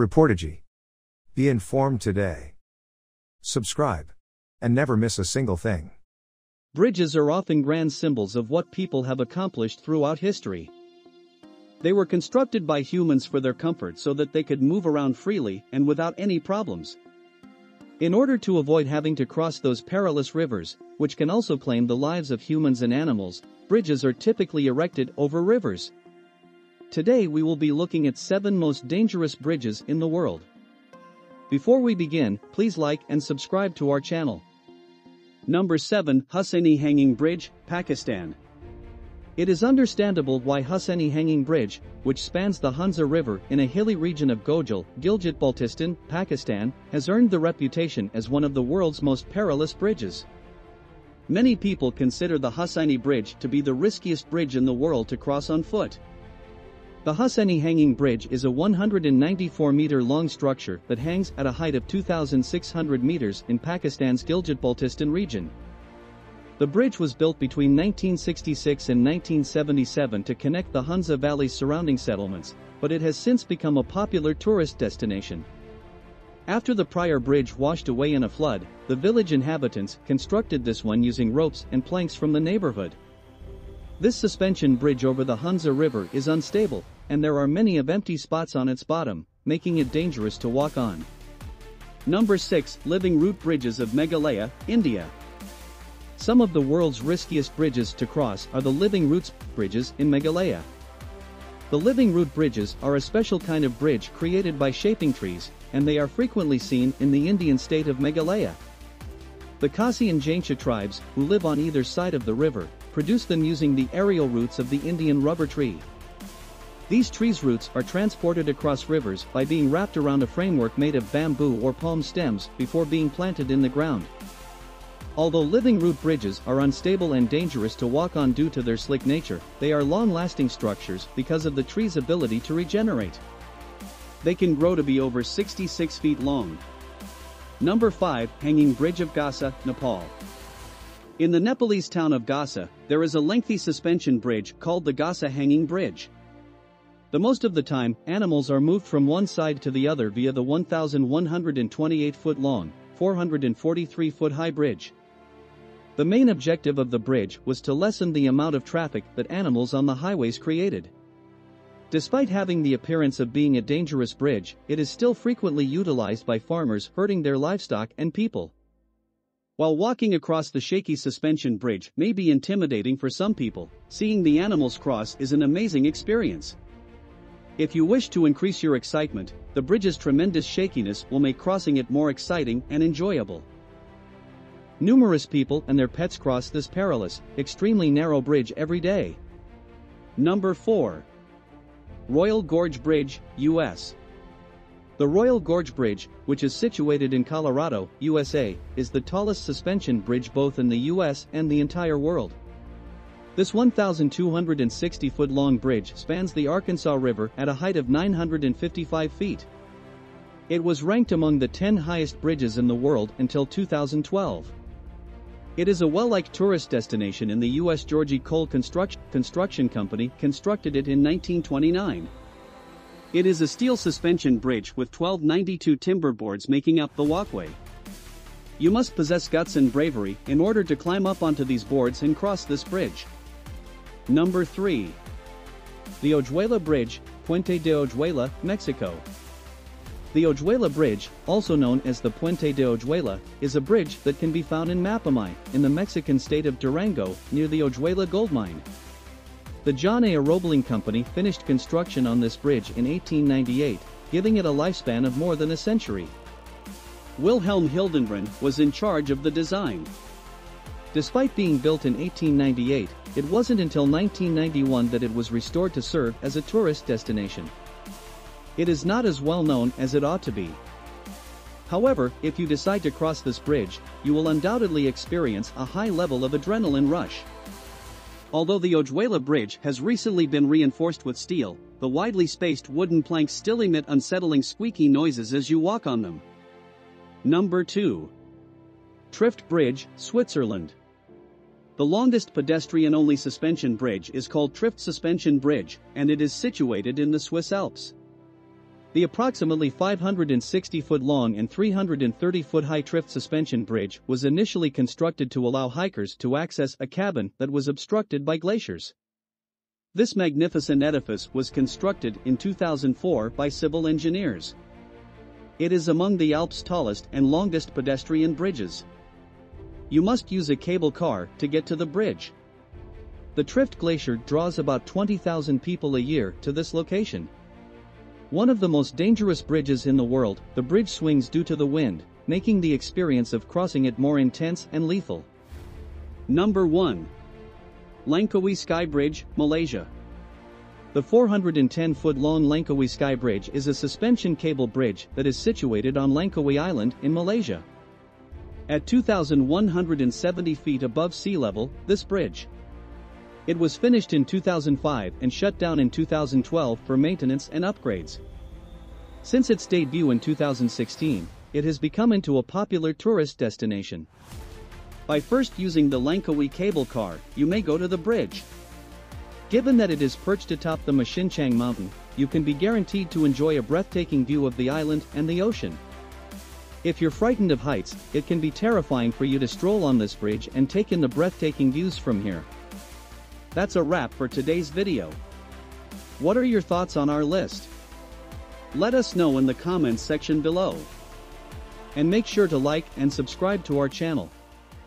Reportegy. Be informed today. Subscribe. And never miss a single thing. Bridges are often grand symbols of what people have accomplished throughout history. They were constructed by humans for their comfort so that they could move around freely and without any problems. In order to avoid having to cross those perilous rivers, which can also claim the lives of humans and animals, bridges are typically erected over rivers. Today we will be looking at 7 most dangerous bridges in the world. Before we begin, please like and subscribe to our channel. Number 7. Hussaini Hanging Bridge, Pakistan. It is understandable why Hussaini Hanging Bridge, which spans the Hunza River in a hilly region of Gojal, Gilgit-Baltistan, Pakistan, has earned the reputation as one of the world's most perilous bridges. Many people consider the Hussaini Bridge to be the riskiest bridge in the world to cross on foot. The Hussaini Hanging Bridge is a 194-meter-long structure that hangs at a height of 2,600 meters in Pakistan's Gilgit-Baltistan region. The bridge was built between 1966 and 1977 to connect the Hunza Valley's surrounding settlements, but it has since become a popular tourist destination. After the prior bridge washed away in a flood, the village inhabitants constructed this one using ropes and planks from the neighborhood. This suspension bridge over the Hunza River is unstable, and there are many empty spots on its bottom, making it dangerous to walk on. Number 6. Living Root Bridges of Meghalaya, India. Some of the world's riskiest bridges to cross are the Living Root Bridges in Meghalaya. The Living Root Bridges are a special kind of bridge created by shaping trees, and they are frequently seen in the Indian state of Meghalaya. The Khasi and Jaintia tribes, who live on either side of the river, produce them using the aerial roots of the Indian rubber tree. These trees' roots are transported across rivers by being wrapped around a framework made of bamboo or palm stems before being planted in the ground. Although living root bridges are unstable and dangerous to walk on due to their slick nature, they are long-lasting structures because of the tree's ability to regenerate. They can grow to be over 66 feet long. Number 5. Hanging Bridge of Ghasa, Nepal. In the Nepalese town of Ghasa, there is a lengthy suspension bridge called the Ghasa Hanging Bridge. The most of the time, animals are moved from one side to the other via the 1,128-foot-long, 443-foot-high bridge. The main objective of the bridge was to lessen the amount of traffic that animals on the highways created. Despite having the appearance of being a dangerous bridge, it is still frequently utilized by farmers herding their livestock and people. While walking across the shaky suspension bridge may be intimidating for some people, seeing the animals cross is an amazing experience. If you wish to increase your excitement, the bridge's tremendous shakiness will make crossing it more exciting and enjoyable. Numerous people and their pets cross this perilous, extremely narrow bridge every day. Number 4. Royal Gorge Bridge, U.S. The Royal Gorge Bridge, which is situated in Colorado, USA, is the tallest suspension bridge both in the U.S. and the entire world. This 1,260-foot-long bridge spans the Arkansas River at a height of 955 feet. It was ranked among the 10 highest bridges in the world until 2012. It is a well-liked tourist destination in the U.S. Georgie Cole Construction Company constructed it in 1929. It is a steel suspension bridge with 1292 timber boards making up the walkway. You must possess guts and bravery in order to climb up onto these boards and cross this bridge. Number 3. The Ojuela Bridge, Puente de Ojuela, Mexico. The Ojuela Bridge, also known as the Puente de Ojuela, is a bridge that can be found in Mapimí, in the Mexican state of Durango, near the Ojuela gold mine. The John A. Roebling Company finished construction on this bridge in 1898, giving it a lifespan of more than a century. Wilhelm Hildenbrand was in charge of the design. Despite being built in 1898, it wasn't until 1991 that it was restored to serve as a tourist destination. It is not as well known as it ought to be. However, if you decide to cross this bridge, you will undoubtedly experience a high level of adrenaline rush. Although the Ojuela Bridge has recently been reinforced with steel, the widely spaced wooden planks still emit unsettling squeaky noises as you walk on them. Number 2. Trift Bridge, Switzerland. The longest pedestrian-only suspension bridge is called Trift Suspension Bridge, and it is situated in the Swiss Alps. The approximately 560-foot long and 330-foot high Trift Suspension Bridge was initially constructed to allow hikers to access a cabin that was obstructed by glaciers. This magnificent edifice was constructed in 2004 by civil engineers. It is among the Alps' tallest and longest pedestrian bridges. You must use a cable car to get to the bridge. The Trift Glacier draws about 20,000 people a year to this location. One of the most dangerous bridges in the world, the bridge swings due to the wind, making the experience of crossing it more intense and lethal. Number 1. Langkawi Sky Bridge, Malaysia. The 410-foot long Langkawi Sky Bridge is a suspension cable bridge that is situated on Langkawi Island in Malaysia. At 2,170 feet above sea level, this bridge. It was finished in 2005 and shut down in 2012 for maintenance and upgrades. Since its debut in 2016, it has become into a popular tourist destination. By first using the Langkawi cable car, you may go to the bridge. Given that it is perched atop the Machinchang mountain, you can be guaranteed to enjoy a breathtaking view of the island and the ocean. If you're frightened of heights, it can be terrifying for you to stroll on this bridge and take in the breathtaking views from here. That's a wrap for today's video. What are your thoughts on our list? Let us know in the comments section below. And make sure to like and subscribe to our channel.